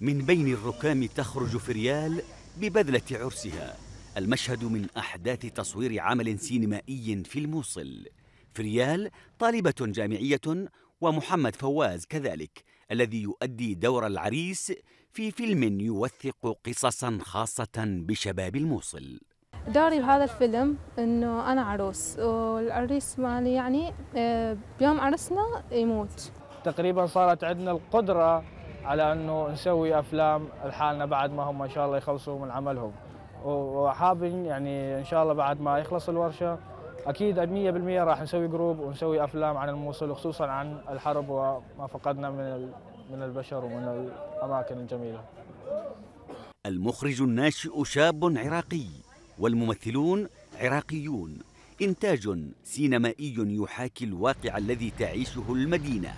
من بين الركام تخرج فريال ببدلة عرسها. المشهد من أحداث تصوير عمل سينمائي في الموصل. فريال طالبة جامعية ومحمد فواز كذلك، الذي يؤدي دور العريس في فيلم يوثق قصصا خاصة بشباب الموصل. دوري بهذا الفيلم إنه أنا عروس، والعريس مالي يعني بيوم عرسنا يموت. تقريبا صارت عندنا القدرة على إنه نسوي أفلام لحالنا بعد ما هم إن شاء الله يخلصوا من عملهم، وحابين يعني إن شاء الله بعد ما يخلص الورشة أكيد 100% راح نسوي جروب ونسوي أفلام عن الموصل، وخصوصا عن الحرب وما فقدنا من البشر ومن الأماكن الجميلة. المخرج الناشئ شاب عراقي والممثلون عراقيون. إنتاج سينمائي يحاكي الواقع الذي تعيشه المدينة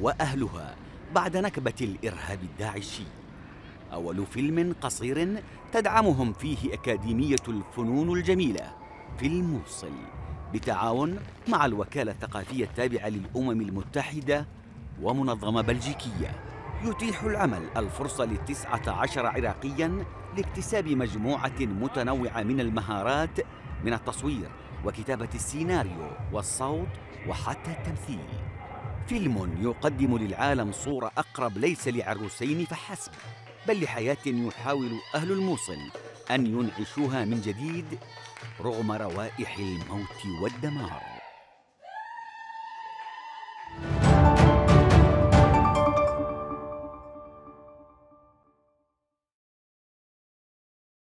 وأهلها بعد نكبة الإرهاب الداعشي. أول فيلم قصير تدعمهم فيه أكاديمية الفنون الجميلة في الموصل بتعاون مع الوكالة الثقافية التابعة للأمم المتحدة ومنظمة بلجيكية. يتيح العمل الفرصة ل19 عراقياً لاكتساب مجموعة متنوعة من المهارات من التصوير وكتابة السيناريو والصوت وحتى التمثيل. فيلم يقدم للعالم صورة أقرب ليس لعروسين فحسب، بل لحياة يحاول أهل الموصل أن ينعشوها من جديد رغم روائح الموت والدمار.